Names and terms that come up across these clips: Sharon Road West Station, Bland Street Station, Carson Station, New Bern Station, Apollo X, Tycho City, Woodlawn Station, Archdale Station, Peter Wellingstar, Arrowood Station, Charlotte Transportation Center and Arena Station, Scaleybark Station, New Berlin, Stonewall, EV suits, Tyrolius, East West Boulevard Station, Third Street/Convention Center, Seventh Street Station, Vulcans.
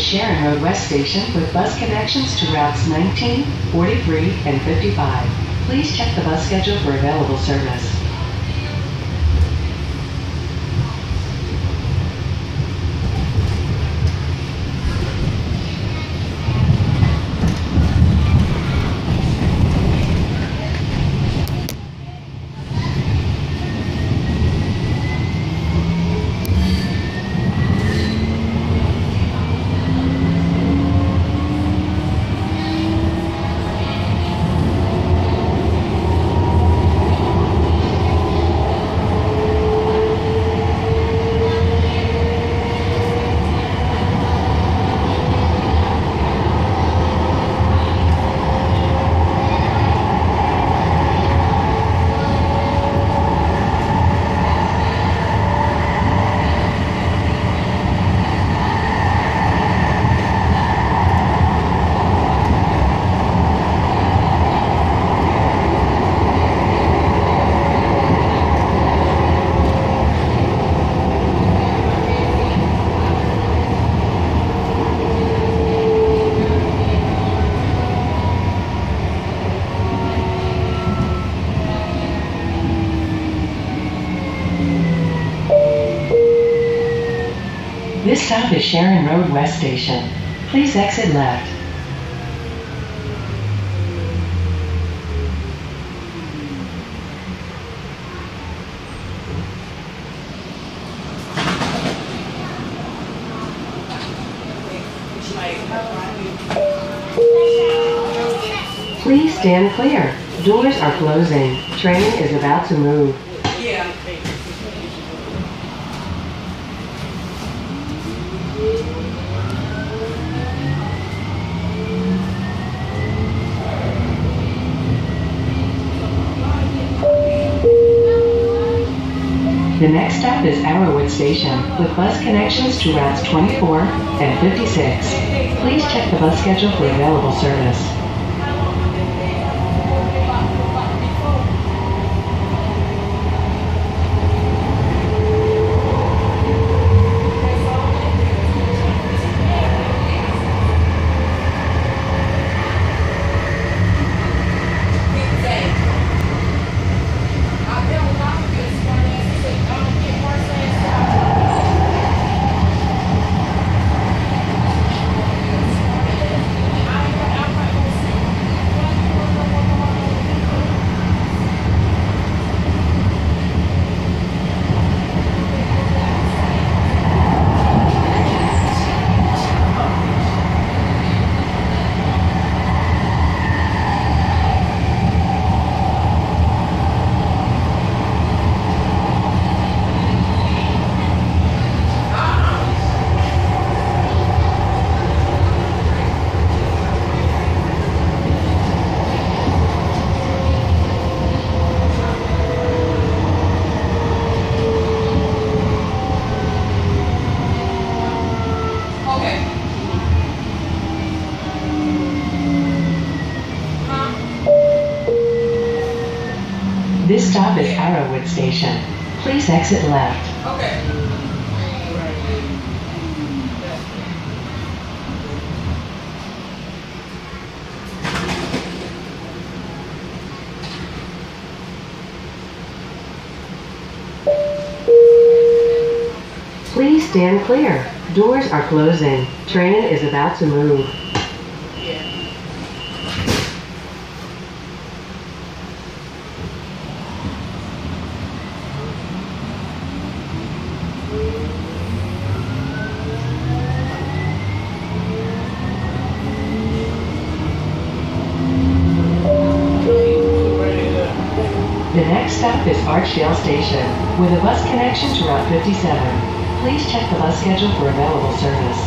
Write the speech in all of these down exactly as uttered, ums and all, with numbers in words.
Sharon Road West Station with bus connections to routes nineteen, forty-three, and fifty-five. Please check the bus schedule for available service. This stop is Sharon Road West Station. Please exit left. Please stand clear. Doors are closing. Train is about to move. The next stop is Arrowood Station, with bus connections to routes twenty-four and fifty-six. Please check the bus schedule for available service. This stop is Arrowood Station. Please exit left. Okay. Please stand clear. Doors are closing. Train is about to move. The next stop is Archdale Station, with a bus connection to Route fifty-seven. Please check the bus schedule for available service.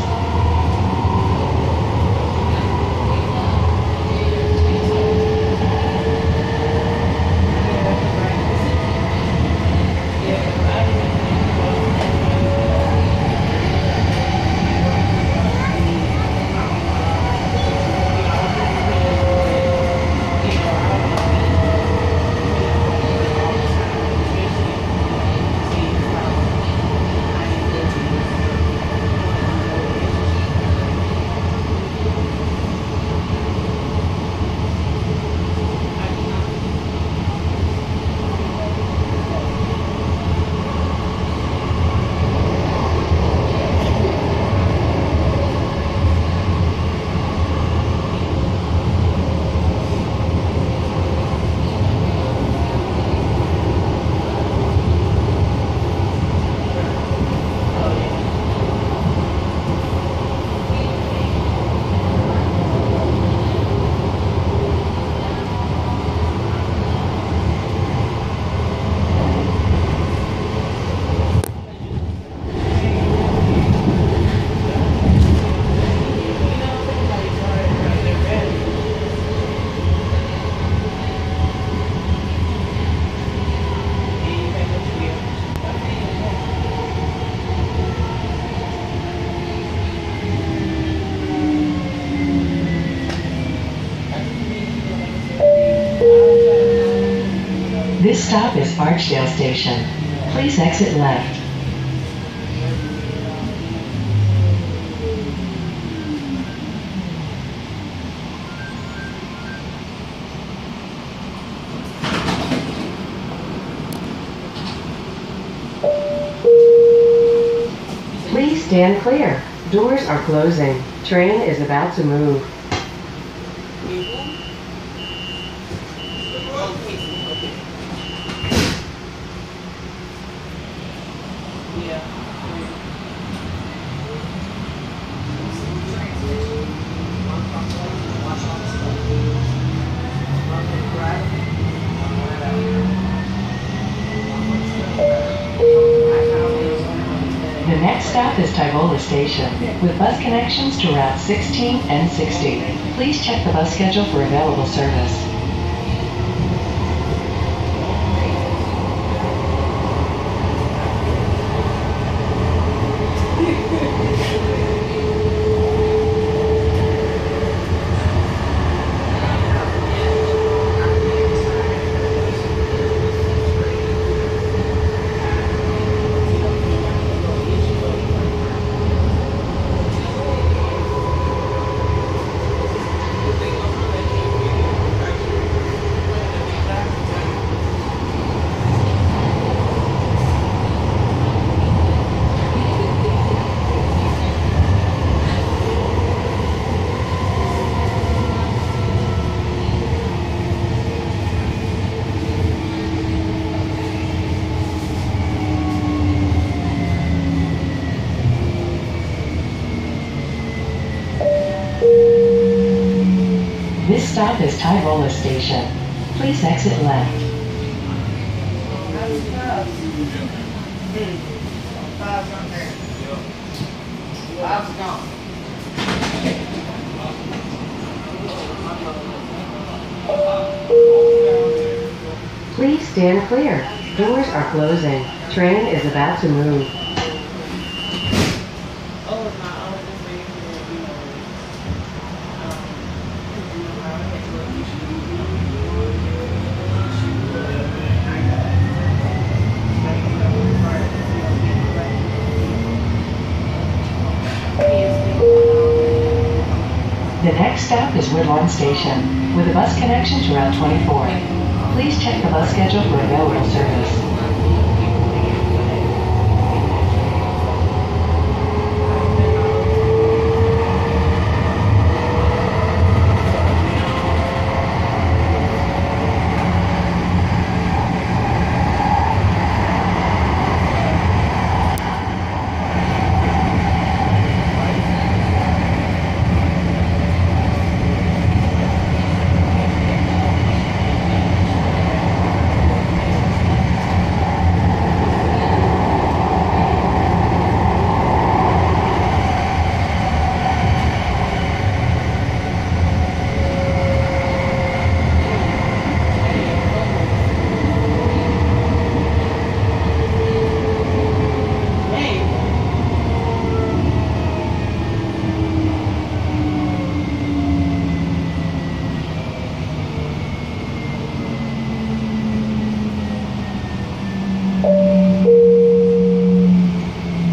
stop is Archdale Station. Please exit left. Please stand clear. Doors are closing. Train is about to move. The next stop is Tyrolius Station, with bus connections to routes sixteen and sixty. Please check the bus schedule for available service. This stop is Tyrolius Station. Please exit left. Please stand clear. Doors are closing. Train is about to move. The next stop is Woodlawn Station, with a bus connection to Route twenty-four. Please check the bus schedule for available service.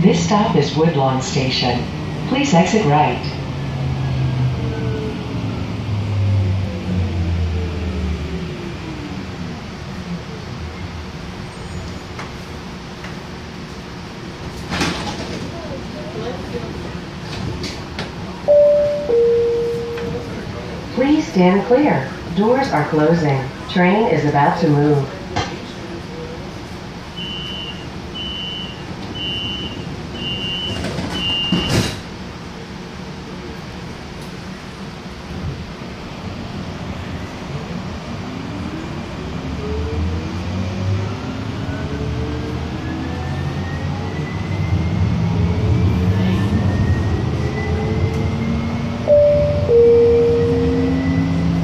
This stop is Woodlawn Station. Please exit right. Please stand clear. Doors are closing. Train is about to move.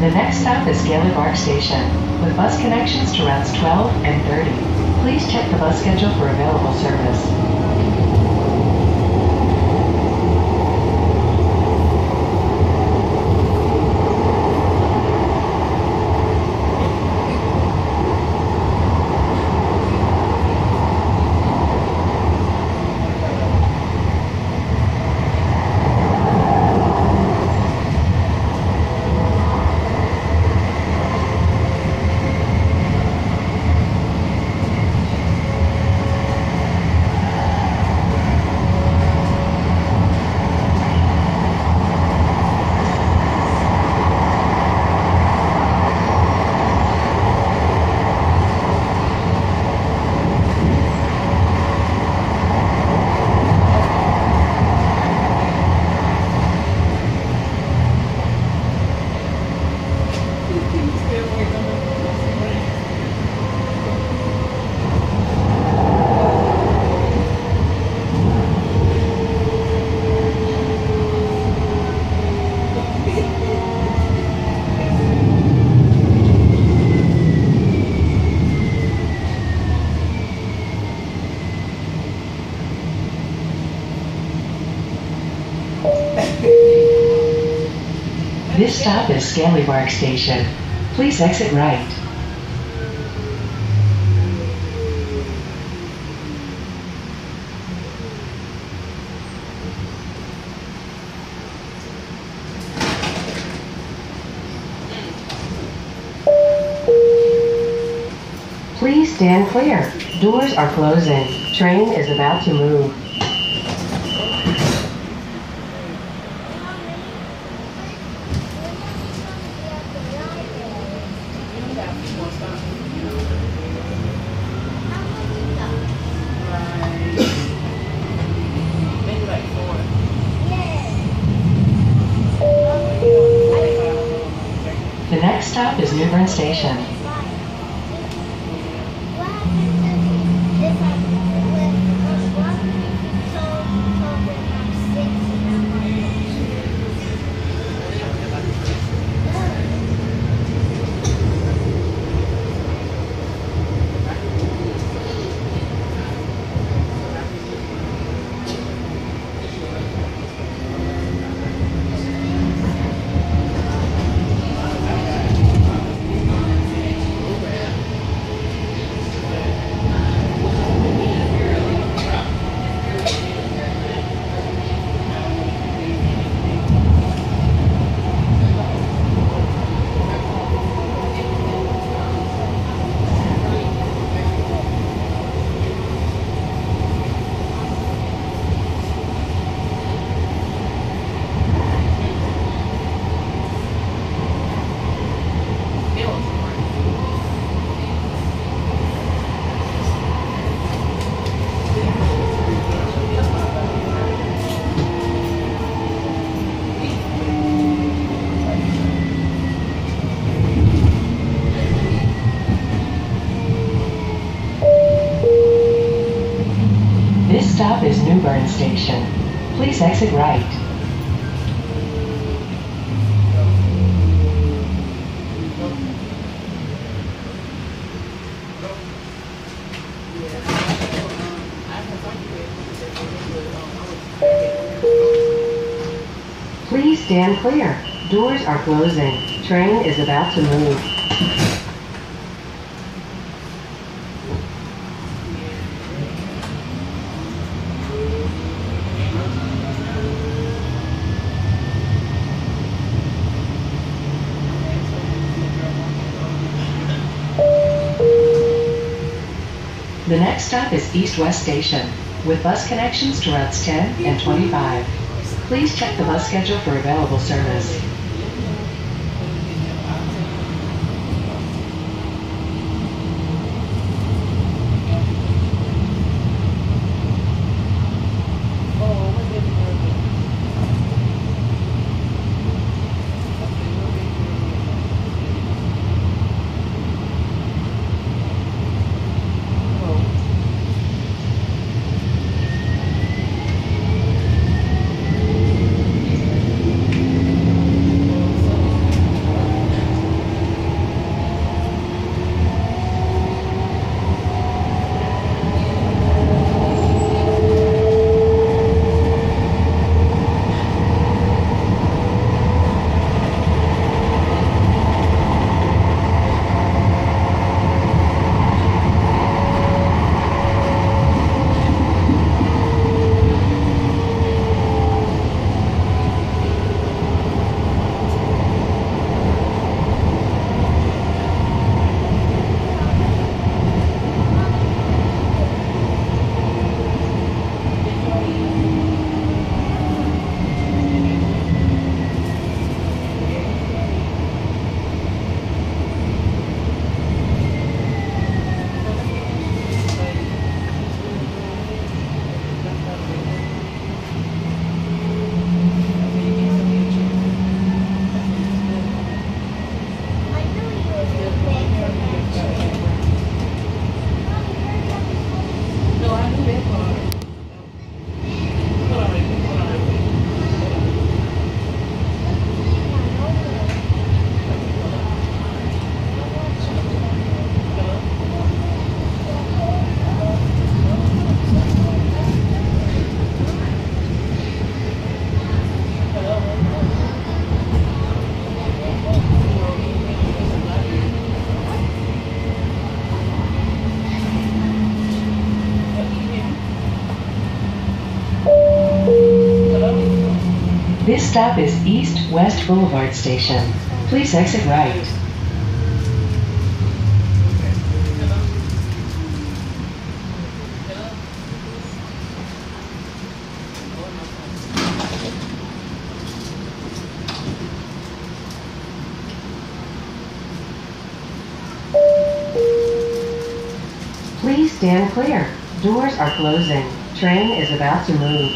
The next stop is Scaleybark Station, with bus connections to routes twelve and thirty. Please check the bus schedule for available service. stop is Scaleybark Station. Please exit right. Please stand clear. Doors are closing. Train is about to move. The next stop is New Bern Station. Stop is New Bern Station. Please exit right. Please stand clear. Doors are closing. Train is about to move. The next stop is East West Station, with bus connections to routes ten and twenty-five. Please check the bus schedule for available service. This stop is East West Boulevard Station. Please exit right. Please stand clear. Doors are closing. Train is about to move.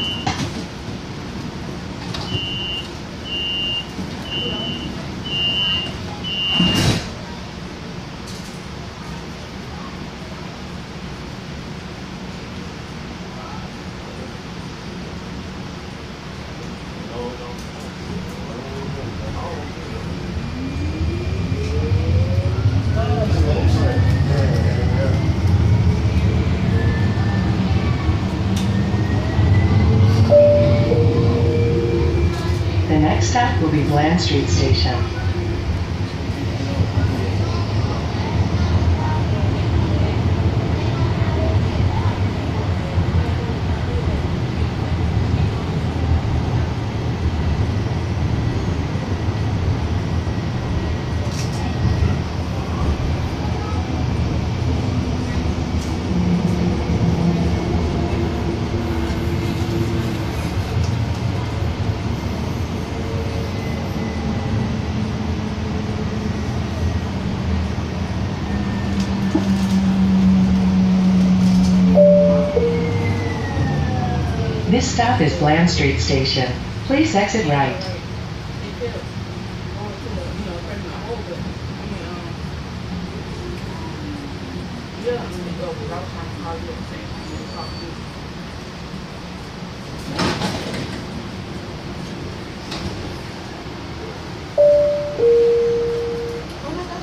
Stop will be Bland Street Station. This stop is Bland Street Station. Please exit right.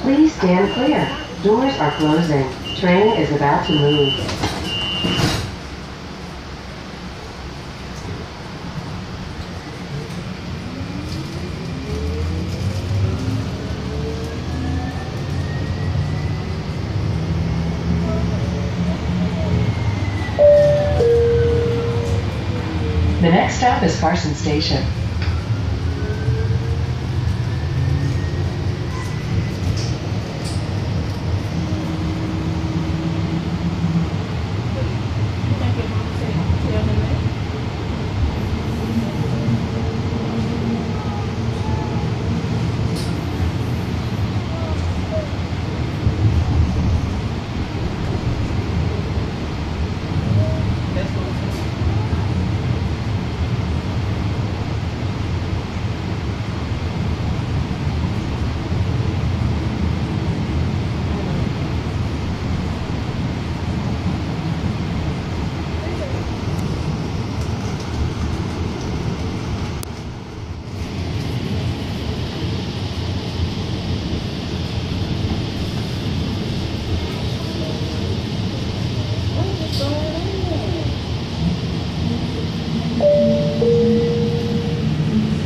Please stand clear. Doors are closing. Train is about to move. The next stop is Carson Station.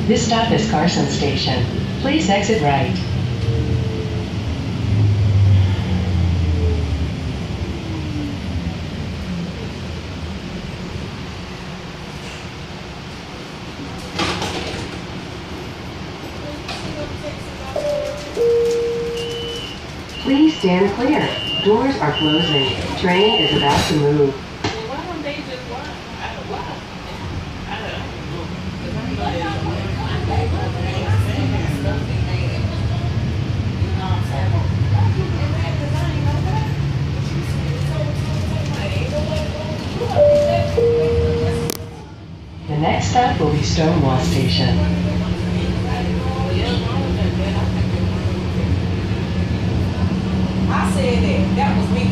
This stop is Carson Station. Please exit right. Please stand clear. Doors are closing. Train is about to move. Why don't they just walk? I don't walk. I don't know. The next stop will be Stonewall Station. I said that. That was me.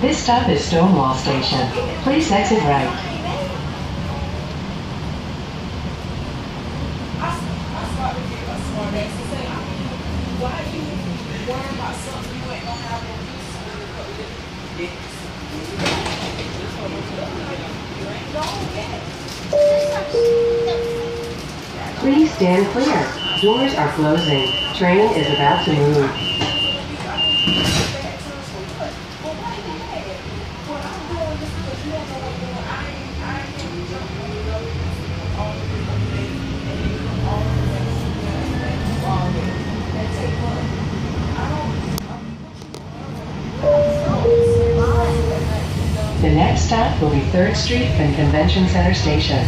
This stop is Stonewall Station. Please exit right. Please stand clear. Doors are closing. Train is about to move. The next stop will be Third Street and Convention Center Station.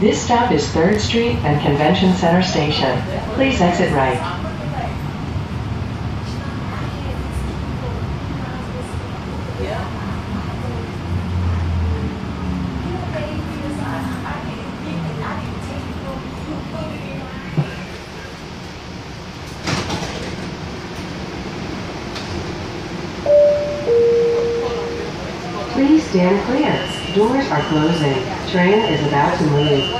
This stop is Third Street and Convention Center Station. Please exit right. Please stand clear. Doors are closing. Train is about to leave.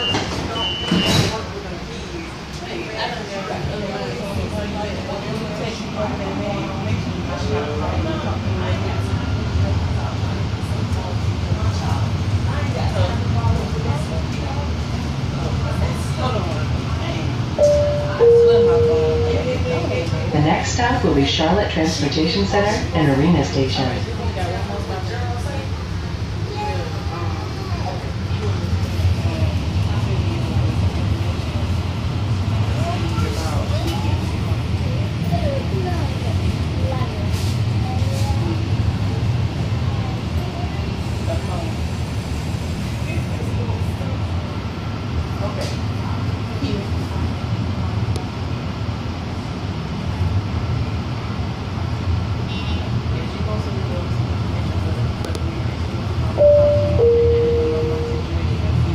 The next stop will be Charlotte Transportation Center and Arena Station.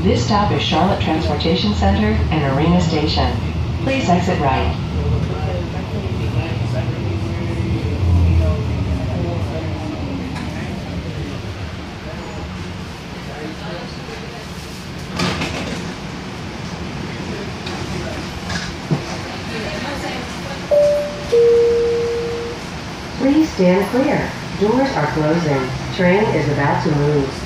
This stop is Charlotte Transportation Center and Arena Station. Please exit right. Please stand clear. Doors are closing. Train is about to move.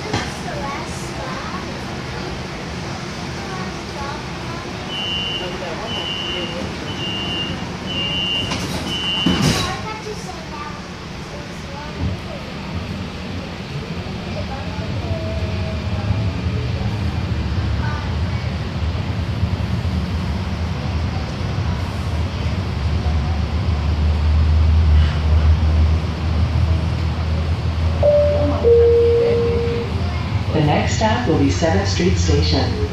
Stop will be Seventh Street Station.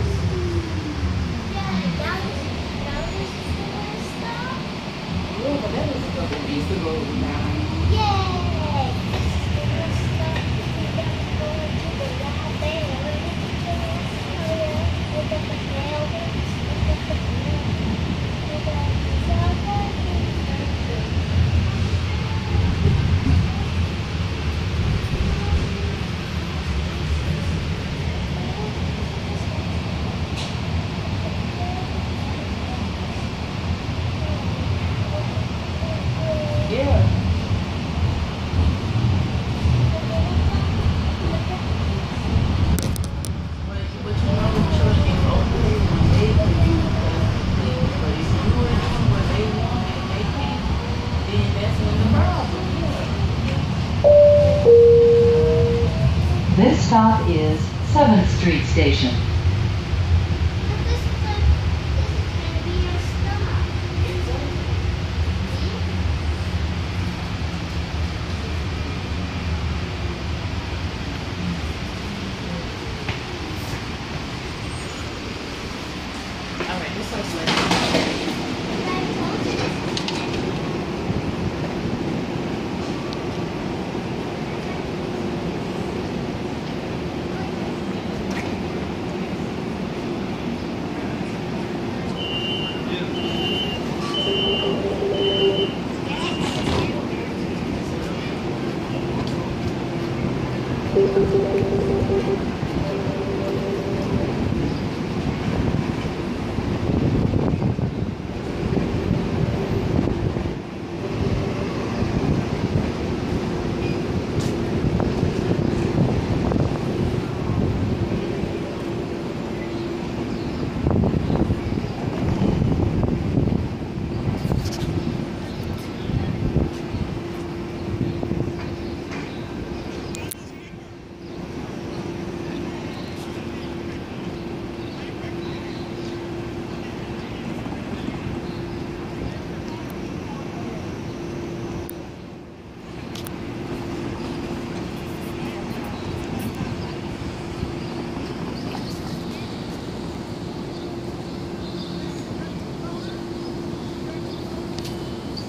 stop is Seventh Street Station.